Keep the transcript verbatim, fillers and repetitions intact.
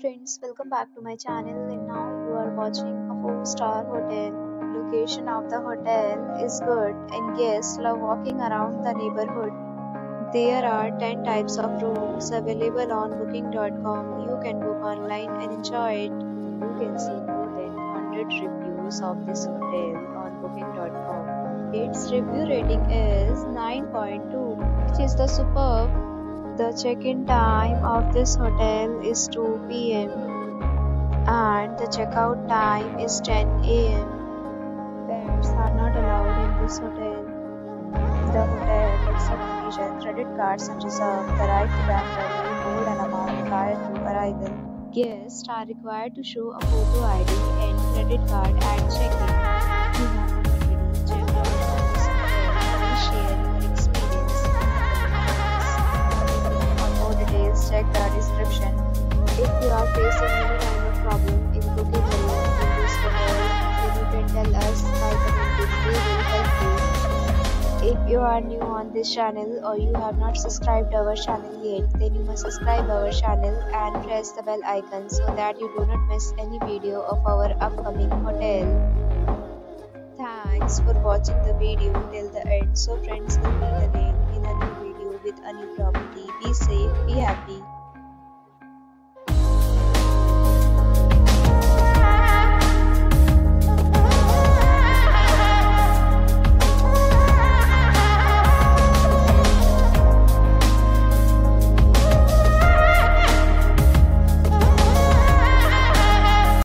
friends, welcome back to my channel, and now you are watching a four star hotel. Location of the hotel is good and guests love walking around the neighborhood. There are ten types of rooms available on booking dot com. You can book online and enjoy it. You can see more than one hundred reviews of this hotel on booking dot com. Its review rating is nine point two, which is the superb. The check-in time of this hotel is two P M and the check-out time is ten A M Pets are not allowed in this hotel. The hotel accepts major credit cards and reserves the right to temporarily hold an amount prior to arrival. Guests are required to show a photo I D and credit card at check-in. You have already checked out of this hotel. Please share your experience. For more details, check the description. If you are facing any kind of problem in booking a room in this hotel, then you can tell us by commenting. We will help you. If you are new on this channel or you have not subscribed our channel yet, then you must subscribe our channel and press the bell icon so that you do not miss any video of our upcoming hotel. Thanks for watching the video till the end. So friends, will meet again in a new video with a new property. Be safe, be happy.